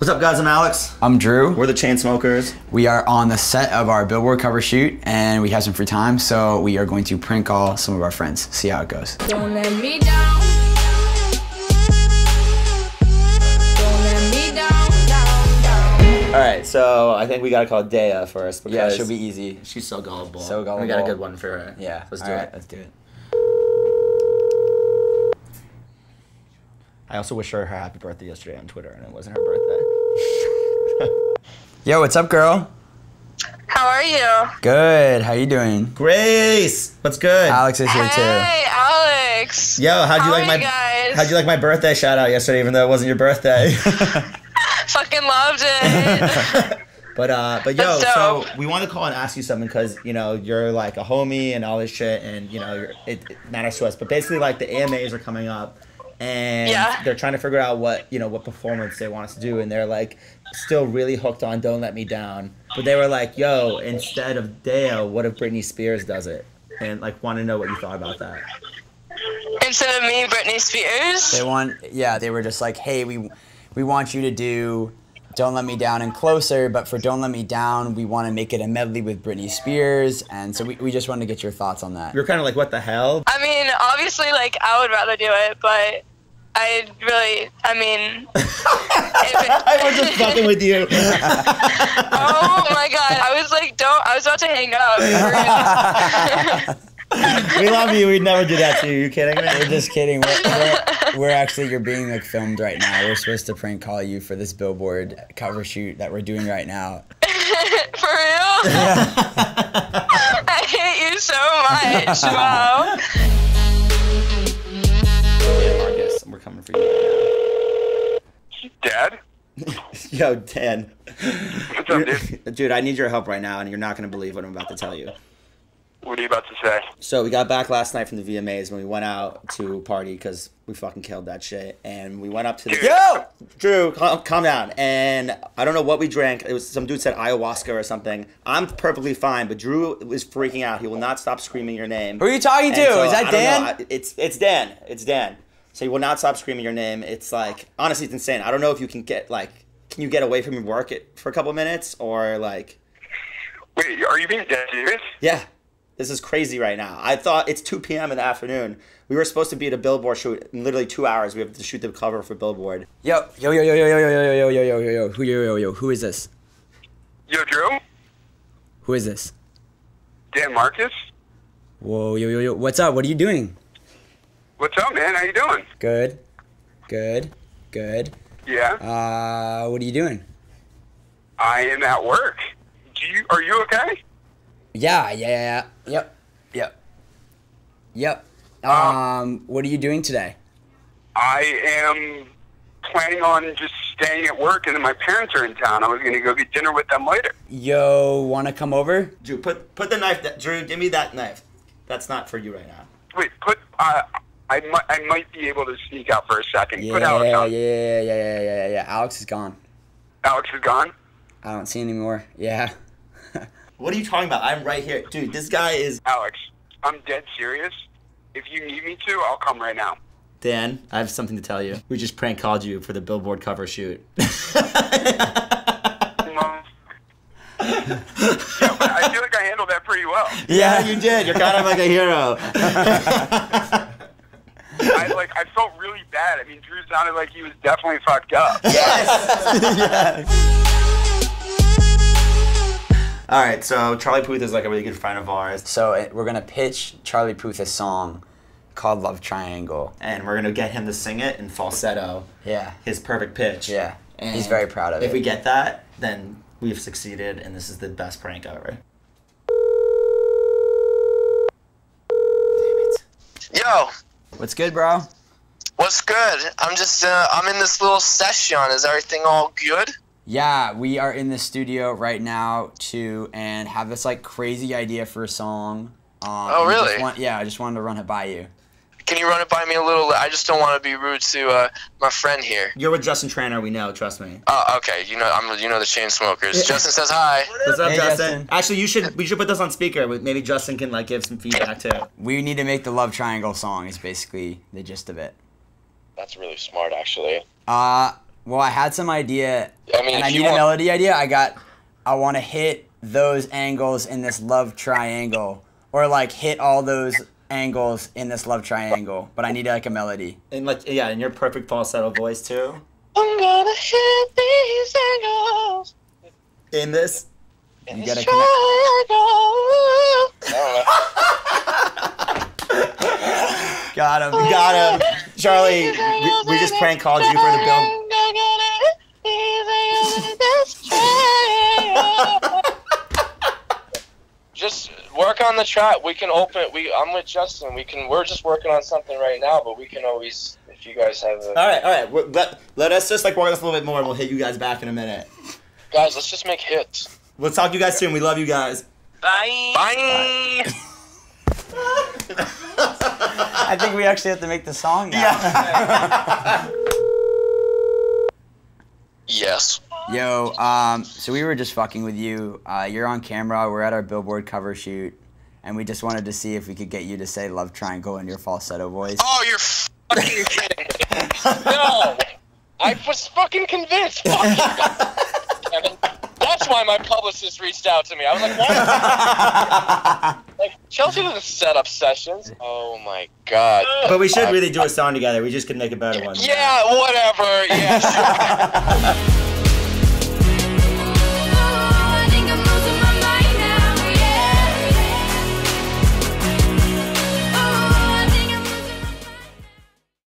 What's up, guys? I'm Alex. I'm Drew. We're the Chainsmokers. We are on the set of our Billboard cover shoot, and we have some free time, so we are going to prank call some of our friends. See how it goes. Don't let me down. Don't let me down, down, down. All right, so I think we gotta call Daya first. Yeah, she'll be easy. She's so gullible. So gullible. We got a good one for her. Yeah, let's do it. All right, let's do it. I also wish her happy birthday yesterday on Twitter, and it wasn't her birthday. Yo, what's up, girl? How are you? Good. How you doing? Grace, what's good? Alex is here too. Hey, Alex. Yo, how'd you like my birthday shout out yesterday, even though it wasn't your birthday? Fucking loved it. But yo, so we want to call and ask you something because, you know, you're like a homie and all this shit, and you know it matters to us. But basically, like, the AMAs are coming up. And they're trying to figure out what, you know, what performance they want us to do. And they're like still really hooked on Don't Let Me Down. But they were like, yo, instead of Daya, what if Britney Spears does it? And like, want to know what you thought about that. Instead of me, Britney Spears? They were just like, hey, we want you to do Don't Let Me Down and Closer. But for Don't Let Me Down, we want to make it a medley with Britney Spears. And so we just wanted to get your thoughts on that. You're kind of like, what the hell? I mean, obviously, like, I would rather do it, but... I was just fucking with you. Oh my god, I was about to hang up. We love you, we'd never do that to you, are you kidding me? We're just kidding, we're actually, you're being like filmed right now. We're supposed to prank call you for this Billboard cover shoot that we're doing right now. For real? I hate you so much, wow. We're coming for you. Dad? Yo, Dan. What's up, dude? Dude, I need your help right now, and you're not going to believe what I'm about to tell you. What are you about to say? So we got back last night from the VMAs when we went out to party because we fucking killed that shit. And we went up to the... Yo! Drew, calm down. And I don't know what we drank. It was some dude said ayahuasca or something. I'm perfectly fine, but Drew is freaking out. He will not stop screaming your name. Who are you talking to? So, is that Dan? I don't know. It's Dan. It's Dan. So you will not stop screaming your name. It's like, honestly, it's insane. I don't know if you can get, like, can you get away from your work for a couple minutes or, like... Wait, are you being dead serious? Yeah. This is crazy right now. I thought it's 2 p.m. in the afternoon. We were supposed to be at a Billboard shoot in literally 2 hours. We have to shoot the cover for Billboard. Yo, yo, yo, yo, yo, yo, yo, yo, yo, yo, yo, yo, yo, yo, who is this? Yo, Drew? Who is this? Dan Marcus? Whoa, yo, yo, yo, what's up? What are you doing? What's up, man? How you doing? Good. Good. Good. Yeah? What are you doing? I am at work. Are you okay? Yeah. Yep. What are you doing today? I am planning on just staying at work, and then my parents are in town. I was going to go get dinner with them later. Yo, want to come over? Drew, put the knife down. Drew, give me that knife. That's not for you right now. Wait, I might be able to sneak out for a second. Yeah, yeah. Alex is gone. Alex is gone? I don't see anymore. Yeah. What are you talking about? I'm right here. Dude, this guy is... Alex, I'm dead serious. If you need me to, I'll come right now. Dan, I have something to tell you. We just prank called you for the Billboard cover shoot. Yeah, but I feel like I handled that pretty well. Yeah, you did. You're kind of like a hero. I felt really bad. I mean, Drew sounded like he was definitely fucked up. Yes. Yeah. All right, so Charlie Puth is like a really good friend of ours. So we're going to pitch Charlie Puth a song called Love Triangle. And we're going to get him to sing it in falsetto. Yeah. His perfect pitch. Yeah. And he's very proud of it. If we get that, then... we've succeeded, and this is the best prank ever. Damn it. Yo. What's good, bro? What's good? I'm just, I'm in this little session. Is everything all good? Yeah, we are in the studio right now, too, and have this, like, crazy idea for a song. Oh, really? I just wanted to run it by you. Can you run it by me a little? I just don't want to be rude to my friend here. You're with Justin Tranter, we know, trust me. Oh, okay. You know the Chainsmokers. Justin says hi. What's up, hey, Justin? Actually, we should put this on speaker. Maybe Justin can like give some feedback too. We need to make the Love Triangle song. Is basically the gist of it. That's really smart, actually. Well, I had some idea, and I need a melody idea. I want to hit those angles in this love triangle, or like hit all those angles in this love triangle, but I need like a melody. And like, yeah, in your perfect falsetto voice too. I'm gonna hit these angles. In this? In this triangle. Got him, got him. Charlie, we just prank called you for the Bill. Just work on the track. We can open it. I'm with Justin. We're just working on something right now, but we can always, if you guys have a... All right. Let us just like work on this a little bit more, and we'll hit you guys back in a minute. Guys, let's just make hits. We'll talk to you guys soon. We love you guys. Bye. Bye. I think we actually have to make the song now. Yeah. Yes. Yo, so we were just fucking with you. You're on camera. We're at our Billboard cover shoot, and we just wanted to see if we could get you to say "Love Triangle" in your falsetto voice. Oh, you're fucking kidding me! No, I was fucking convinced. Fucking. That's why my publicist reached out to me. I was like, "What?" Like Chelsea doesn't set up sessions. Oh my god! But we should really do a song together. We just could make a better one. Yeah, whatever. Yeah. Sure.